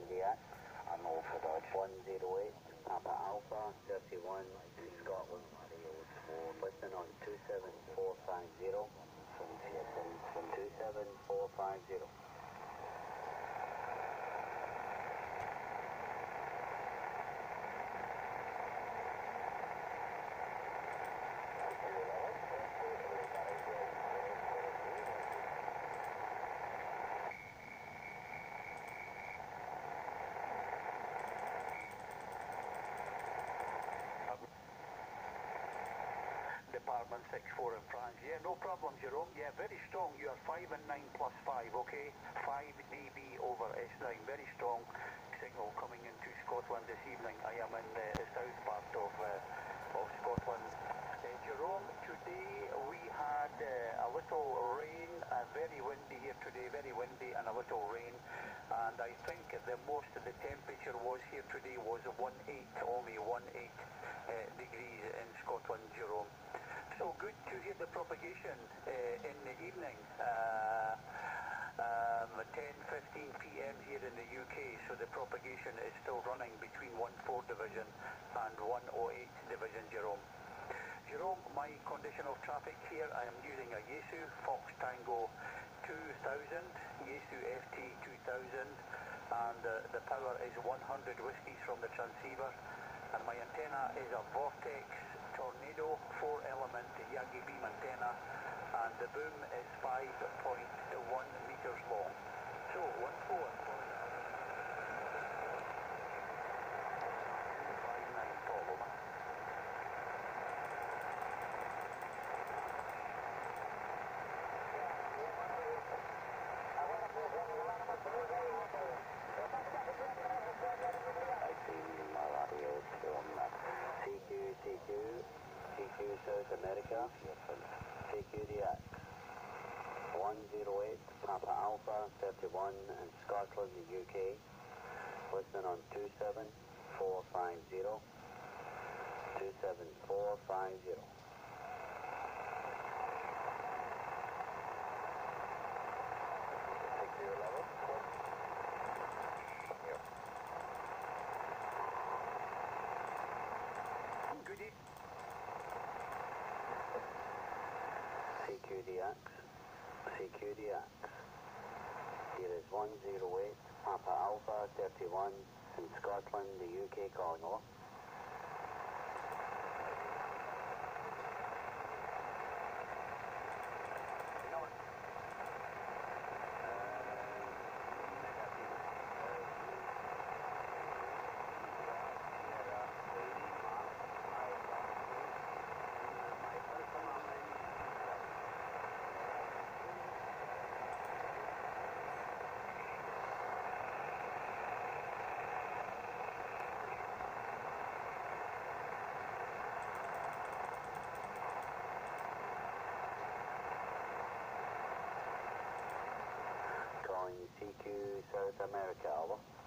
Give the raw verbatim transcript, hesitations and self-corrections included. India, North Dodge one zero eight, Papa Alpha, thirty-one, Scotland, listen on two seven four five zero, from two seven four five zero. Department six four in France. Yeah, no problem, Jerome. Yeah, very strong. You are five and nine plus five, okay? five D B over S nine. Very strong signal coming into Scotland this evening. I am in uh, the south part of, uh, of Scotland. Uh, Jerome, today we had uh, a little rain, uh, very windy here today, very windy and a little rain. And I think the most of the temperature was here today was one eight, only one eight uh, degrees in Scotland, Jerome. So good to hear the propagation uh, in the evening, uh, um, ten fifteen p m here in the U K, so the propagation is still running between one four division and one oh eight division, Jerome. Jerome, my condition of traffic here, I am using a Yaesu Fox Tango two thousand, Yaesu F T two thousand, and uh, the power is one hundred whiskies from the transceiver, and my antenna is a Vortex Tornado four element Yagi beam antenna, and the boom is five point one meters long. So one four. South America, T Q D X, one zero eight, Papa Alpha, thirty-one, in Scotland, the U K, listening on two seven four five zero, two seven four five zero. C Q D X, C Q D X, here is one zero eight, Papa Alpha, thirty-one, in Scotland, the U K, calling off. C Q South America, Alpha.